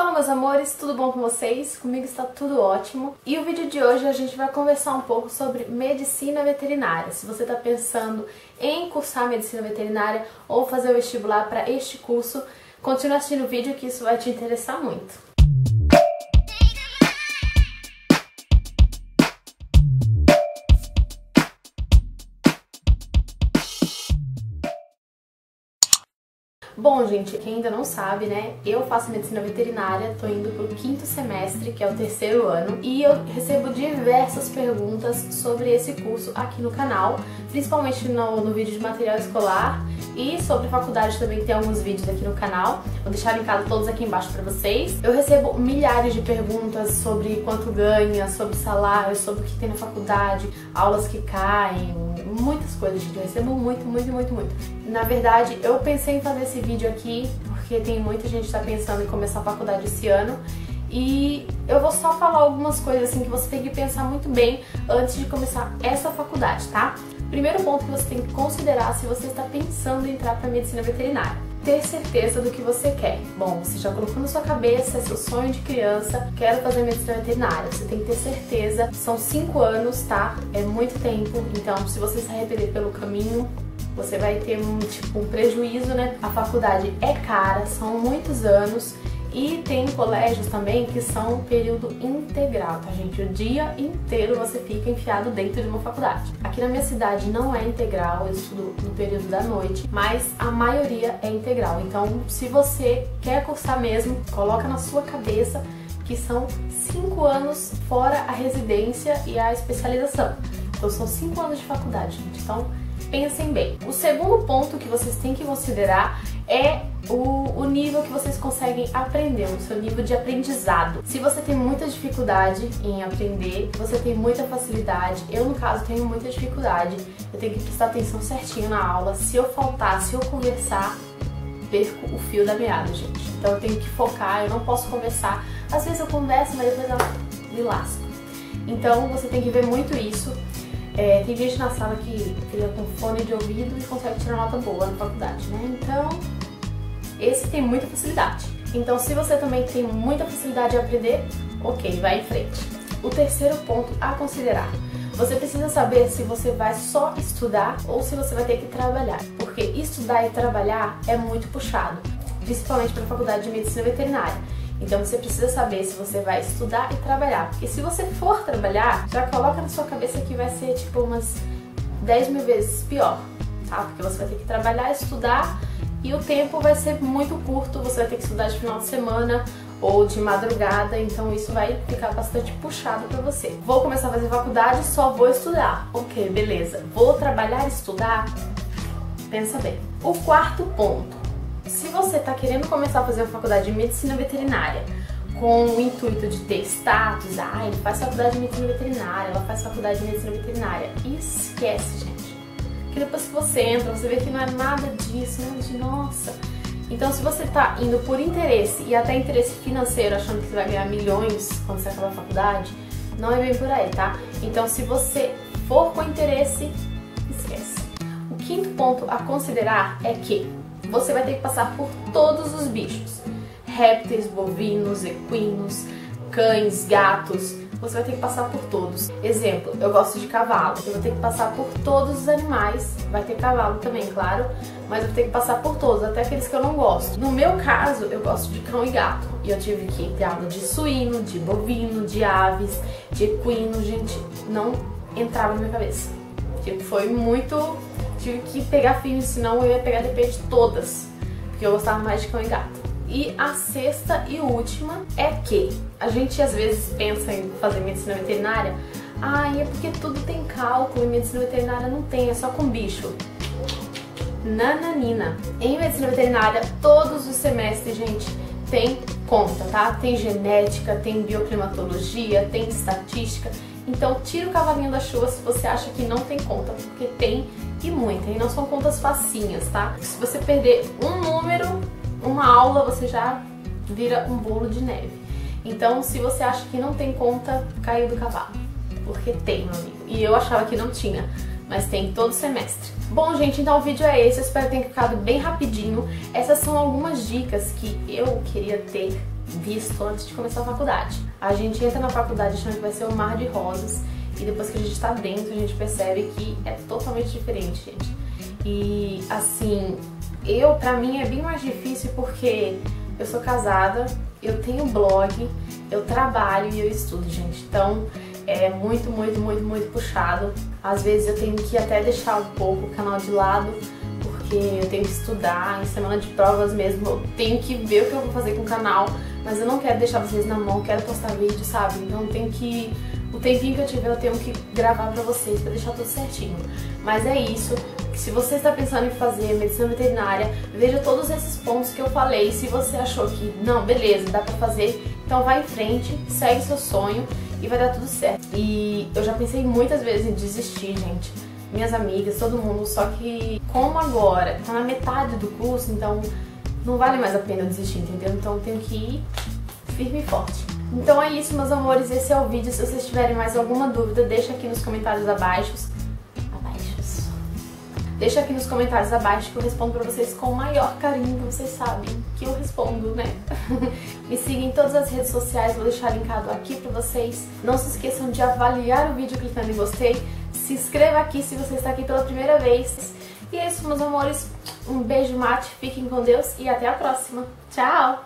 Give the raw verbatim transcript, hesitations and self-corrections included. Fala meus amores, tudo bom com vocês? Comigo está tudo ótimo. E o vídeo de hoje a gente vai conversar um pouco sobre medicina veterinária. Se você está pensando em cursar medicina veterinária ou fazer o vestibular para este curso, continue assistindo o vídeo que isso vai te interessar muito. Bom, gente, quem ainda não sabe, né, eu faço medicina veterinária, tô indo pro quinto semestre, que é o terceiro ano, e eu recebo diversas perguntas sobre esse curso aqui no canal, principalmente no, no vídeo de material escolar e sobre faculdade também tem alguns vídeos aqui no canal, vou deixar linkado todos aqui embaixo pra vocês. Eu recebo milhares de perguntas sobre quanto ganha, sobre salário, sobre o que tem na faculdade, aulas que caem, muitas coisas, gente, eu recebo muito, muito, muito, muito. Na verdade, eu pensei em fazer esse vídeo aqui porque tem muita gente que tá pensando em começar a faculdade esse ano e eu vou só falar algumas coisas assim que você tem que pensar muito bem antes de começar essa faculdade, tá? Primeiro ponto que você tem que considerar se você está pensando em entrar para medicina veterinária. Ter certeza do que você quer. Bom, você já colocou na sua cabeça, é seu sonho de criança, quero fazer medicina veterinária. Você tem que ter certeza, são cinco anos, tá? É muito tempo, então se você se arrepender pelo caminho, você vai ter um, tipo, um prejuízo, né? A faculdade é cara, são muitos anos e tem colégios também que são período integral, tá, gente? O dia inteiro você fica enfiado dentro de uma faculdade. Aqui na minha cidade não é integral, eu estudo no período da noite, mas a maioria é integral. Então, se você quer cursar mesmo, coloca na sua cabeça que são cinco anos fora a residência e a especialização. Então, são cinco anos de faculdade, gente. Então, pensem bem. O segundo ponto que vocês têm que considerar é o, o nível que vocês conseguem aprender, o seu nível de aprendizado. Se você tem muita dificuldade em aprender, você tem muita facilidade, eu no caso tenho muita dificuldade, eu tenho que prestar atenção certinho na aula, se eu faltar, se eu conversar, perco o fio da meada, gente. Então eu tenho que focar, eu não posso conversar, às vezes eu converso, mas depois eu me lasco. Então você tem que ver muito isso. É, tem gente na sala que fica com fone de ouvido e consegue tirar nota boa na faculdade, né? Então, esse tem muita facilidade. Então, se você também tem muita facilidade de aprender, ok, vai em frente. O terceiro ponto a considerar. Você precisa saber se você vai só estudar ou se você vai ter que trabalhar. Porque estudar e trabalhar é muito puxado, principalmente para a faculdade de medicina veterinária. Então você precisa saber se você vai estudar e trabalhar. Porque se você for trabalhar, já coloca na sua cabeça que vai ser tipo umas dez mil vezes pior, tá? Porque você vai ter que trabalhar, estudar e o tempo vai ser muito curto. Você vai ter que estudar de final de semana ou de madrugada, então isso vai ficar bastante puxado pra você. Vou começar a fazer faculdade, só vou estudar. Ok, beleza. Vou trabalhar e estudar? Pensa bem. O quarto ponto. Se você está querendo começar a fazer uma faculdade de medicina veterinária com o intuito de ter status, ah, ele faz faculdade de medicina veterinária, ela faz faculdade de medicina veterinária, esquece, gente. Porque depois que você entra, você vê que não é nada disso, não é de nossa. Então se você está indo por interesse e até interesse financeiro, achando que você vai ganhar milhões quando você acabar a faculdade, não é bem por aí, tá? Então se você for com interesse, esquece. O quinto ponto a considerar é que você vai ter que passar por todos os bichos, répteis, bovinos, equinos, cães, gatos, você vai ter que passar por todos. Exemplo, eu gosto de cavalo, eu vou ter que passar por todos os animais, vai ter cavalo também, claro, mas eu vou ter que passar por todos, até aqueles que eu não gosto. No meu caso, eu gosto de cão e gato, e eu tive que ter aula de suíno, de bovino, de aves, de equino, gente, não entrava na minha cabeça, tipo, foi muito... Tive que pegar filho, senão eu ia pegar D P de todas, porque eu gostava mais de cão e gato. E a sexta e última é que a gente às vezes pensa em fazer medicina veterinária, ah, é porque tudo tem cálculo e medicina veterinária não tem, é só com bicho. Nananina. Em medicina veterinária, todos os semestres, gente, tem conta, tá? Tem genética, tem bioclimatologia, tem estatística. Então tira o cavalinho da chuva se você acha que não tem conta, porque tem e muita, e não são contas facinhas, tá? Se você perder um número, uma aula, você já vira um bolo de neve. Então se você acha que não tem conta, caiu do cavalo, porque tem, meu amigo. E eu achava que não tinha, mas tem todo semestre. Bom, gente, então o vídeo é esse, eu espero que tenha ficado bem rapidinho. Essas são algumas dicas que eu queria ter visto antes de começar a faculdade. A gente entra na faculdade achando que vai ser um mar de rosas e depois que a gente está dentro, a gente percebe que é totalmente diferente, gente. E assim, eu, pra mim é bem mais difícil porque eu sou casada, eu tenho blog, eu trabalho e eu estudo, gente. Então é muito, muito, muito, muito puxado. Às vezes eu tenho que até deixar um pouco o canal de lado, porque eu tenho que estudar, em semana de provas mesmo, eu tenho que ver o que eu vou fazer com o canal, mas eu não quero deixar vocês na mão, eu quero postar vídeo, sabe? Então tem que... o tempinho que eu tiver eu tenho que gravar pra vocês, pra deixar tudo certinho. Mas é isso. Se você está pensando em fazer medicina veterinária, veja todos esses pontos que eu falei. Se você achou que, não, beleza, dá pra fazer, então vai em frente, segue seu sonho e vai dar tudo certo. E eu já pensei muitas vezes em desistir, gente. Minhas amigas, todo mundo, só que como agora tá na metade do curso, então não vale mais a pena eu desistir, entendeu? Então eu tenho que ir firme e forte. Então é isso, meus amores, esse é o vídeo. Se vocês tiverem mais alguma dúvida, deixa aqui nos comentários abaixo. Deixa aqui nos comentários abaixo que eu respondo pra vocês com o maior carinho, vocês sabem que eu respondo, né? Me sigam em todas as redes sociais, vou deixar linkado aqui pra vocês. Não se esqueçam de avaliar o vídeo clicando em gostei. Se inscreva aqui se você está aqui pela primeira vez. E é isso, meus amores. Um beijo, mate, fiquem com Deus e até a próxima. Tchau!